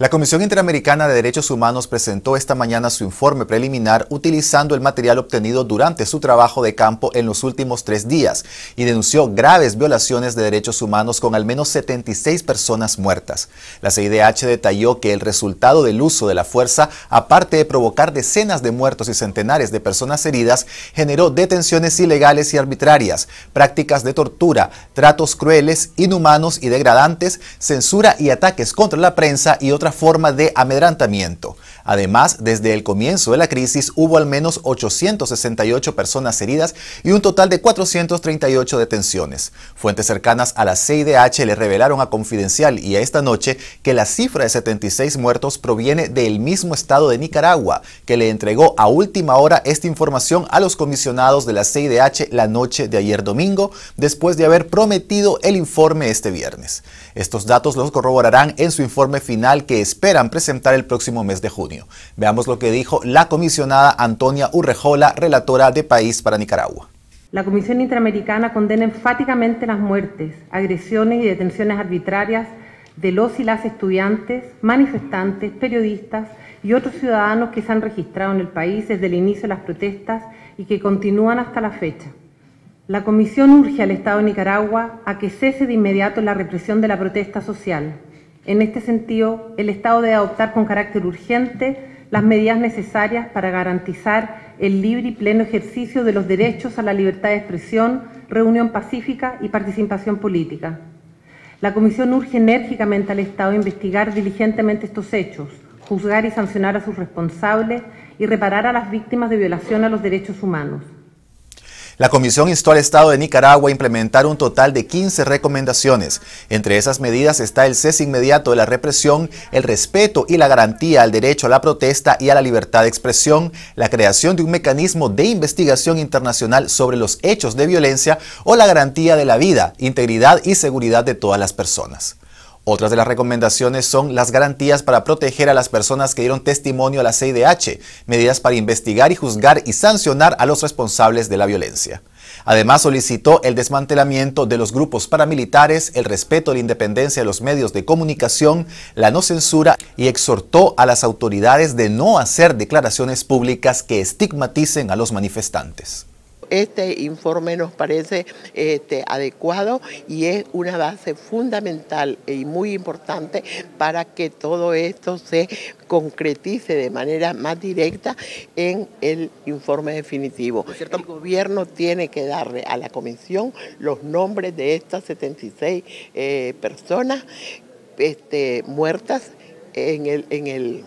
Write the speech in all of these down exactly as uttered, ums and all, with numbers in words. La Comisión Interamericana de Derechos Humanos presentó esta mañana su informe preliminar utilizando el material obtenido durante su trabajo de campo en los últimos tres días y denunció graves violaciones de derechos humanos con al menos setenta y seis personas muertas. La C I D H detalló que el resultado del uso de la fuerza, aparte de provocar decenas de muertos y centenares de personas heridas, generó detenciones ilegales y arbitrarias, prácticas de tortura, tratos crueles, inhumanos y degradantes, censura y ataques contra la prensa y otras forma de amedrentamiento. Además, desde el comienzo de la crisis hubo al menos ochocientas sesenta y ocho personas heridas y un total de cuatrocientas treinta y ocho detenciones. Fuentes cercanas a la C I D H le revelaron a Confidencial y a Esta Noche que la cifra de setenta y seis muertos proviene del mismo estado de Nicaragua, que le entregó a última hora esta información a los comisionados de la C I D H la noche de ayer domingo, después de haber prometido el informe este viernes. Estos datos los corroborarán en su informe final que esperan presentar el próximo mes de junio. Veamos lo que dijo la comisionada Antonia Urrejola, relatora de País para Nicaragua. La Comisión Interamericana condena enfáticamente las muertes, agresiones y detenciones arbitrarias de los y las estudiantes, manifestantes, periodistas y otros ciudadanos que se han registrado en el país desde el inicio de las protestas y que continúan hasta la fecha. La Comisión urge al Estado de Nicaragua a que cese de inmediato la represión de la protesta social. En este sentido, el Estado debe adoptar con carácter urgente las medidas necesarias para garantizar el libre y pleno ejercicio de los derechos a la libertad de expresión, reunión pacífica y participación política. La Comisión urge enérgicamente al Estado a investigar diligentemente estos hechos, juzgar y sancionar a sus responsables y reparar a las víctimas de violación a los derechos humanos. La Comisión instó al Estado de Nicaragua a implementar un total de quince recomendaciones. Entre esas medidas está el cese inmediato de la represión, el respeto y la garantía al derecho a la protesta y a la libertad de expresión, la creación de un mecanismo de investigación internacional sobre los hechos de violencia o la garantía de la vida, integridad y seguridad de todas las personas. Otras de las recomendaciones son las garantías para proteger a las personas que dieron testimonio a la C I D H, medidas para investigar y juzgar y sancionar a los responsables de la violencia. Además, solicitó el desmantelamiento de los grupos paramilitares, el respeto a la independencia de los medios de comunicación, la no censura y exhortó a las autoridades de no hacer declaraciones públicas que estigmaticen a los manifestantes. Este informe nos parece este, adecuado y es una base fundamental y muy importante para que todo esto se concretice de manera más directa en el informe definitivo. El gobierno tiene que darle a la comisión los nombres de estas setenta y seis eh, personas este, muertas en el... En el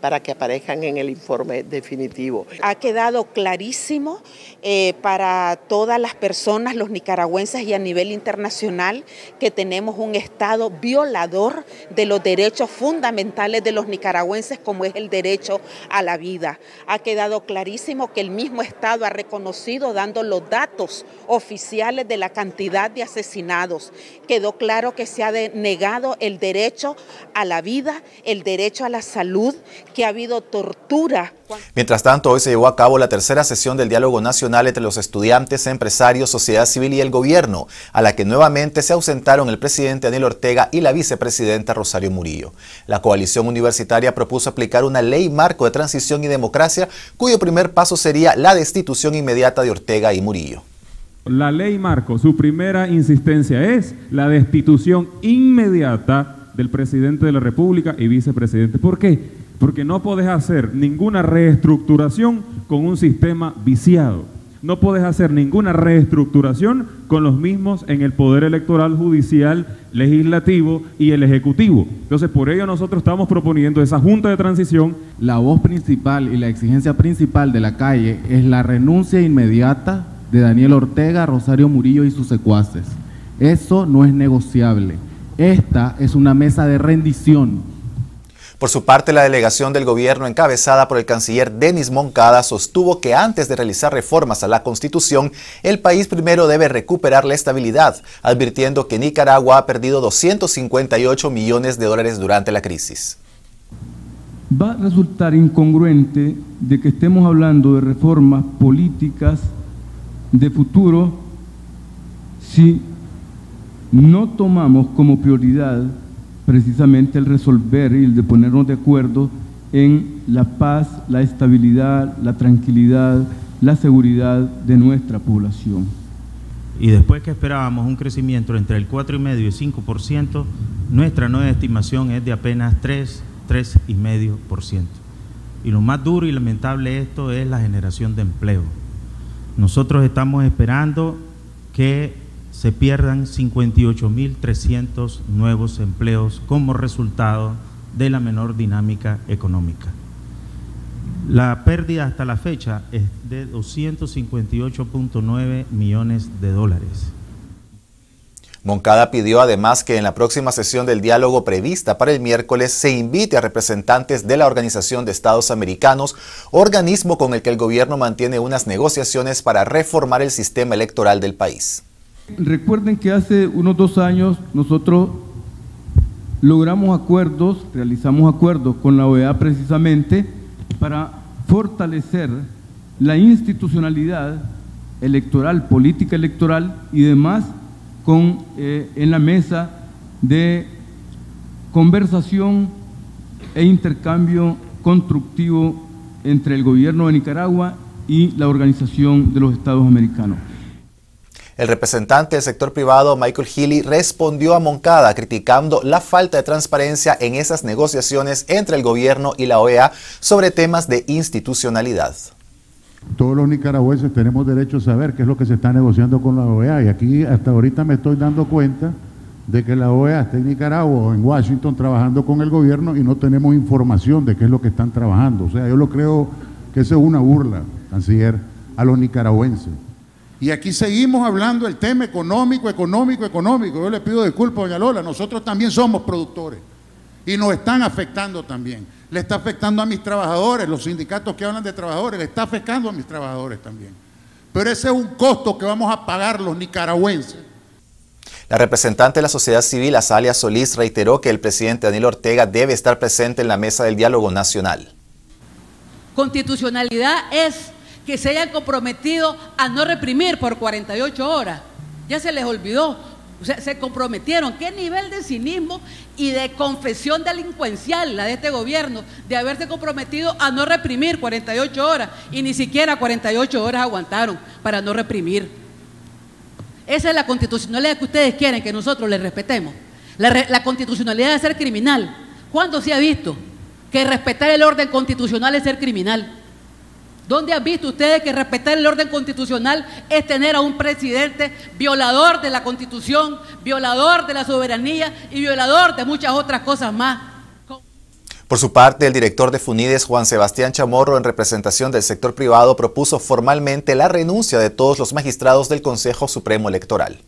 para que aparezcan en el informe definitivo. Ha quedado clarísimo eh, para todas las personas, los nicaragüenses y a nivel internacional, que tenemos un Estado violador de los derechos fundamentales de los nicaragüenses, como es el derecho a la vida. Ha quedado clarísimo que el mismo Estado ha reconocido, dando los datos oficiales de la cantidad de asesinados. Quedó claro que se ha denegado el derecho a la vida, el derecho a la salud, que ha habido tortura. Mientras tanto, hoy se llevó a cabo la tercera sesión del Diálogo Nacional entre los estudiantes, empresarios, sociedad civil y el gobierno, a la que nuevamente se ausentaron el presidente Daniel Ortega y la vicepresidenta Rosario Murillo. La coalición universitaria propuso aplicar una ley marco de transición y democracia, cuyo primer paso sería la destitución inmediata de Ortega y Murillo. La ley marco, su primera insistencia es la destitución inmediata del presidente de la República y vicepresidente. ¿Por qué? Porque no podés hacer ninguna reestructuración con un sistema viciado. No podés hacer ninguna reestructuración con los mismos en el Poder Electoral, Judicial, Legislativo y el Ejecutivo. Entonces, por ello nosotros estamos proponiendo esa Junta de Transición. La voz principal y la exigencia principal de la calle es la renuncia inmediata de Daniel Ortega, Rosario Murillo y sus secuaces. Eso no es negociable. Esta es una mesa de rendición. Por su parte, la delegación del gobierno encabezada por el canciller Denis Moncada sostuvo que antes de realizar reformas a la Constitución, el país primero debe recuperar la estabilidad, advirtiendo que Nicaragua ha perdido doscientos cincuenta y ocho millones de dólares durante la crisis. Va a resultar incongruente de que estemos hablando de reformas políticas de futuro si no tomamos como prioridad precisamente el resolver y el de ponernos de acuerdo en la paz, la estabilidad, la tranquilidad, la seguridad de nuestra población. Y después que esperábamos un crecimiento entre el cuatro coma cinco y cinco por ciento, nuestra nueva estimación es de apenas tres, tres coma cinco por ciento. Y lo más duro y lamentable de esto es la generación de empleo. Nosotros estamos esperando que se pierdan cincuenta y ocho mil trescientos nuevos empleos como resultado de la menor dinámica económica. La pérdida hasta la fecha es de doscientos cincuenta y ocho punto nueve millones de dólares. Moncada pidió además que en la próxima sesión del diálogo prevista para el miércoles se invite a representantes de la Organización de Estados Americanos, organismo con el que el gobierno mantiene unas negociaciones para reformar el sistema electoral del país. Recuerden que hace unos dos años nosotros logramos acuerdos, realizamos acuerdos con la O E A precisamente para fortalecer la institucionalidad electoral, política electoral y demás con, eh, en la mesa de conversación e intercambio constructivo entre el gobierno de Nicaragua y la Organización de los Estados Americanos. El representante del sector privado, Michael Healy, respondió a Moncada criticando la falta de transparencia en esas negociaciones entre el gobierno y la O E A sobre temas de institucionalidad. Todos los nicaragüenses tenemos derecho a saber qué es lo que se está negociando con la O E A, y aquí hasta ahorita me estoy dando cuenta de que la O E A está en Nicaragua o en Washington trabajando con el gobierno y no tenemos información de qué es lo que están trabajando. O sea, yo lo creo que eso es una burla, canciller, a los nicaragüenses. Y aquí seguimos hablando del tema económico, económico, económico. Yo le pido disculpas, doña Lola, nosotros también somos productores y nos están afectando también. Le está afectando a mis trabajadores, los sindicatos que hablan de trabajadores, le está afectando a mis trabajadores también. Pero ese es un costo que vamos a pagar los nicaragüenses. La representante de la sociedad civil, Azahalea Solís, reiteró que el presidente Daniel Ortega debe estar presente en la mesa del diálogo nacional. Constitucionalidad es que se hayan comprometido a no reprimir por cuarenta y ocho horas. Ya se les olvidó, o sea, se comprometieron. ¿Qué nivel de cinismo y de confesión delincuencial la de este gobierno de haberse comprometido a no reprimir cuarenta y ocho horas? Y ni siquiera cuarenta y ocho horas aguantaron para no reprimir. Esa es la constitucionalidad que ustedes quieren que nosotros les respetemos. La, re la constitucionalidad de ser criminal. ¿Cuándo se ha visto que respetar el orden constitucional es ser criminal? ¿Dónde han visto ustedes que respetar el orden constitucional es tener a un presidente violador de la Constitución, violador de la soberanía y violador de muchas otras cosas más? Por su parte, el director de Funides, Juan Sebastián Chamorro, en representación del sector privado, propuso formalmente la renuncia de todos los magistrados del Consejo Supremo Electoral.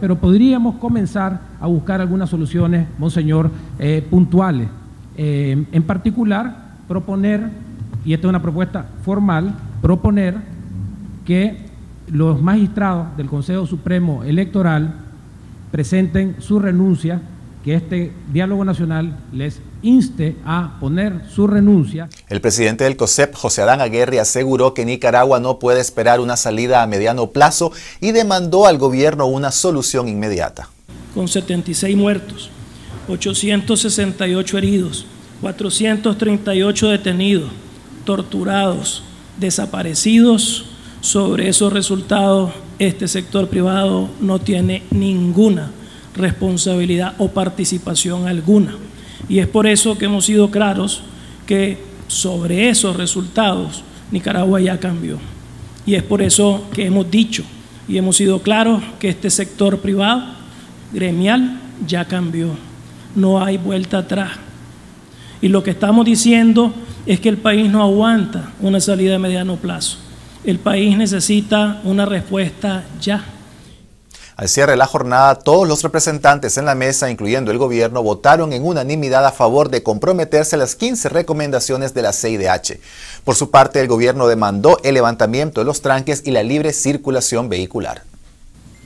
Pero podríamos comenzar a buscar algunas soluciones, monseñor, eh, puntuales. Eh, en particular, proponer... y esta es una propuesta formal, proponer que los magistrados del Consejo Supremo Electoral presenten su renuncia, que este diálogo nacional les inste a poner su renuncia. El presidente del COSEP, José Adán Aguirre, aseguró que Nicaragua no puede esperar una salida a mediano plazo y demandó al gobierno una solución inmediata. Con setenta y seis muertos, ochocientos sesenta y ocho heridos, cuatrocientos treinta y ocho detenidos, torturados, desaparecidos, sobre esos resultados este sector privado no tiene ninguna responsabilidad o participación alguna. Y es por eso que hemos sido claros que sobre esos resultados Nicaragua ya cambió. Y es por eso que hemos dicho y hemos sido claros que este sector privado gremial ya cambió. No hay vuelta atrás. Y lo que estamos diciendo es que el país no aguanta una salida a mediano plazo. El país necesita una respuesta ya. Al cierre de la jornada, todos los representantes en la mesa, incluyendo el gobierno, votaron en unanimidad a favor de comprometerse a las quince recomendaciones de la C I D H. Por su parte, el gobierno demandó el levantamiento de los tranques y la libre circulación vehicular.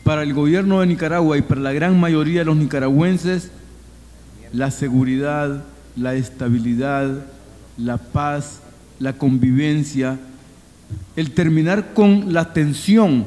Para el gobierno de Nicaragua y para la gran mayoría de los nicaragüenses, la seguridad, la estabilidad, la paz, la convivencia, el terminar con la tensión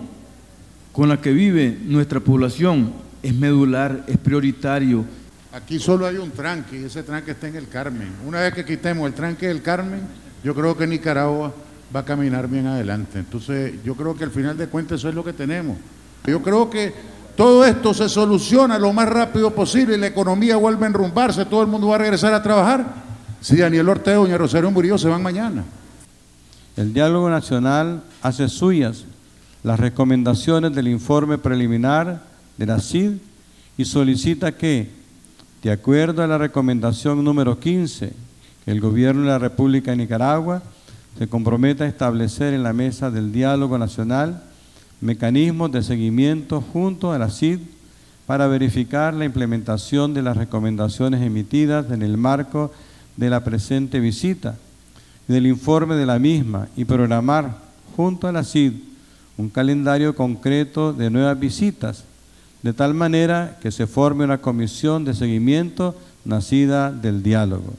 con la que vive nuestra población es medular, es prioritario. Aquí solo hay un tranque y ese tranque está en el Carmen. Una vez que quitemos el tranque del Carmen, yo creo que Nicaragua va a caminar bien adelante. Entonces, yo creo que al final de cuentas eso es lo que tenemos. Yo creo que todo esto se soluciona lo más rápido posible y la economía vuelve a enrumbarse, todo el mundo va a regresar a trabajar. Si Daniel Ortega y doña Rosario Murillo se van mañana. El Diálogo Nacional hace suyas las recomendaciones del informe preliminar de la C I D y solicita que, de acuerdo a la recomendación número quince, que el Gobierno de la República de Nicaragua se comprometa a establecer en la mesa del Diálogo Nacional mecanismos de seguimiento junto a la C I D para verificar la implementación de las recomendaciones emitidas en el marco de la presente visita y del informe de la misma y programar junto a la C I D un calendario concreto de nuevas visitas, de tal manera que se forme una comisión de seguimiento nacida del diálogo.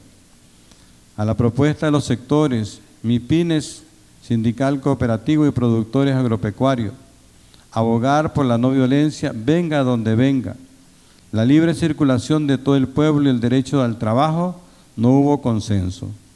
A la propuesta de los sectores MIPINES, Sindical Cooperativo y Productores Agropecuarios, abogar por la no violencia, venga donde venga, la libre circulación de todo el pueblo y el derecho al trabajo, no hubo consenso.